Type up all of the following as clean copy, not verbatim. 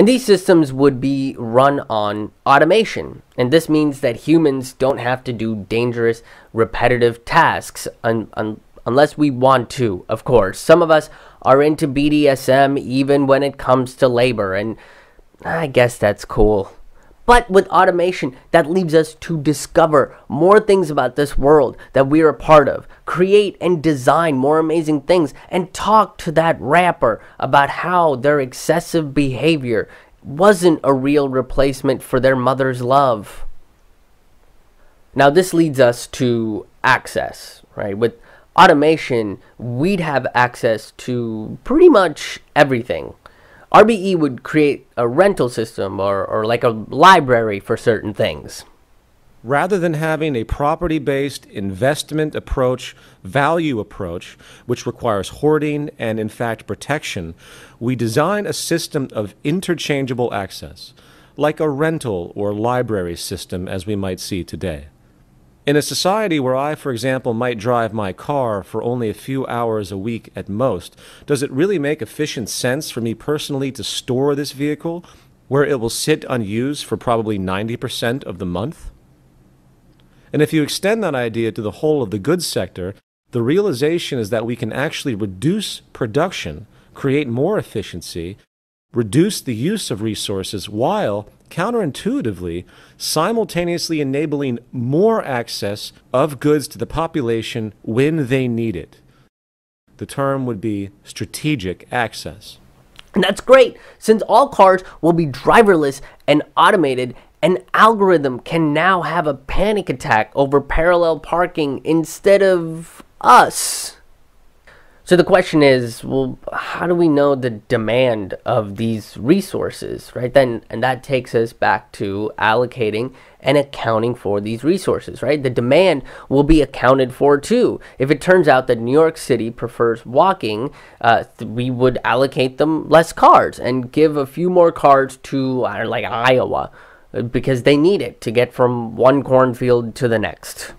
And these systems would be run on automation. And this means that humans don't have to do dangerous, repetitive tasks unless we want to, of course. Some of us are into BDSM even when it comes to labor, and I guess that's cool. But with automation, that leaves us to discover more things about this world that we are a part of, create and design more amazing things, and talk to that rapper about how their excessive behavior wasn't a real replacement for their mother's love. Now, this leads us to access, right? With automation, we'd have access to pretty much everything. RBE would create a rental system or like a library for certain things. Rather than having a property-based investment approach, value approach, which requires hoarding and, in fact, protection, we design a system of interchangeable access, like a rental or library system as we might see today. In a society where I, for example, might drive my car for only a few hours a week at most, does it really make efficient sense for me personally to store this vehicle where it will sit unused for probably 90% of the month? And if you extend that idea to the whole of the goods sector, the realization is that we can actually reduce production, create more efficiency, reduce the use of resources while counterintuitively simultaneously enabling more access of goods to the population when they need it. The term would be strategic access. And that's great, since all cars will be driverless and automated. An algorithm can now have a panic attack over parallel parking instead of us. So the question is, well, how do we know the demand of these resources, right? And that takes us back to allocating and accounting for these resources, right? The demand will be accounted for too. If it turns out that New York City prefers walking, we would allocate them less cars and give a few more cars to, I don't know, like Iowa, because they need it to get from one cornfield to the next.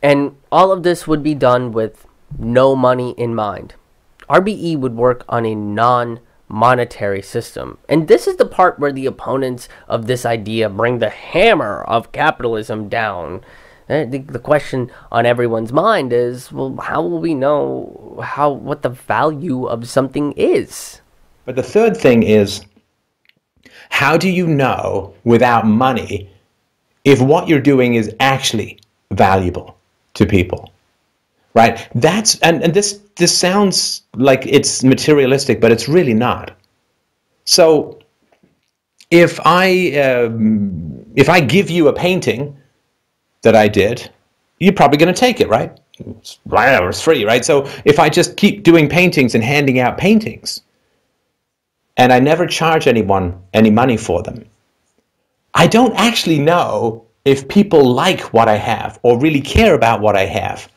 And all of this would be done with no money in mind. RBE would work on a non-monetary system. And this is the part where the opponents of this idea bring the hammer of capitalism down. I think the question on everyone's mind is, well, how will we know what the value of something is? But the third thing is, how do you know without money if what you're doing is actually valuable to people? Right? That's, and this sounds like it's materialistic, but it's really not. So if I give you a painting that I did, you're probably going to take it, right? It's free, right? So if I just keep doing paintings and handing out paintings, and I never charge anyone any money for them, I don't actually know if people like what I have or really care about what I have.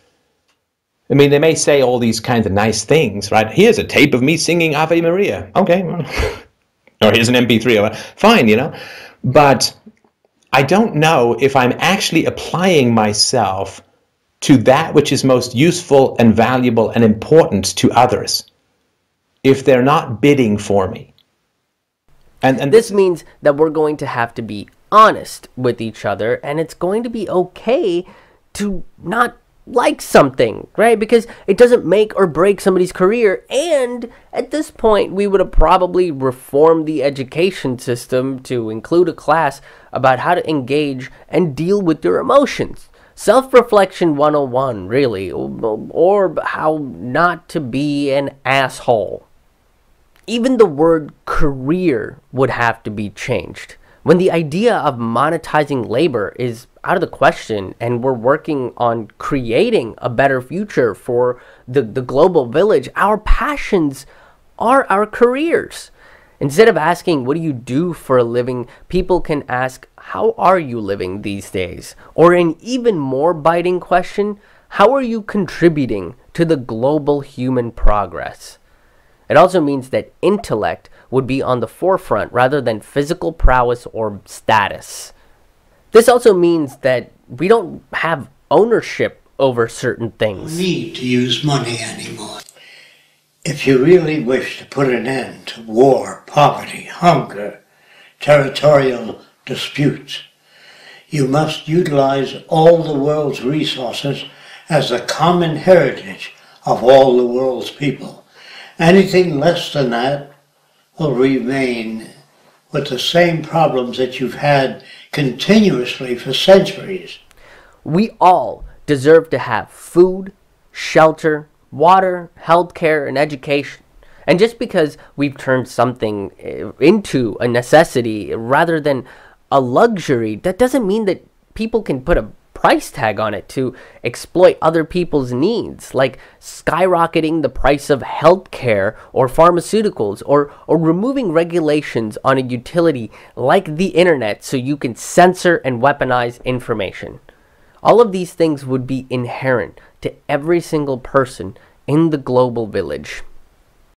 I mean, they may say all these kinds of nice things, right? Here's a tape of me singing Ave Maria. Okay. Or here's an MP3. Fine, you know. But I don't know if I'm actually applying myself to that which is most useful and valuable and important to others if they're not bidding for me. And this means that we're going to have to be honest with each other, and it's going to be okay to not like something, right? Because it doesn't make or break somebody's career. And at this point, we would have probably reformed the education system to include a class about how to engage and deal with your emotions. Self-reflection 101, really, or how not to be an asshole. Even the word career would have to be changed. When the idea of monetizing labor is out of the question and we're working on creating a better future for the global village, our passions are our careers. Instead of asking, what do you do for a living, people can ask, how are you living these days? Or an even more biting question, how are you contributing to the global human progress? It also means that intellect would be on the forefront rather than physical prowess or status. This also means that we don't have ownership over certain things. We don't need to use money anymore. If you really wish to put an end to war, poverty, hunger, territorial disputes, you must utilize all the world's resources as the common heritage of all the world's people. Anything less than that will remain with the same problems that you've had continuously for centuries. We all deserve to have food, shelter, water, healthcare, and education. And just because we've turned something into a necessity rather than a luxury, that doesn't mean that people can put a price tag on it to exploit other people's needs, like skyrocketing the price of healthcare or pharmaceuticals, or removing regulations on a utility like the internet so you can censor and weaponize information. All of these things would be inherent to every single person in the global village.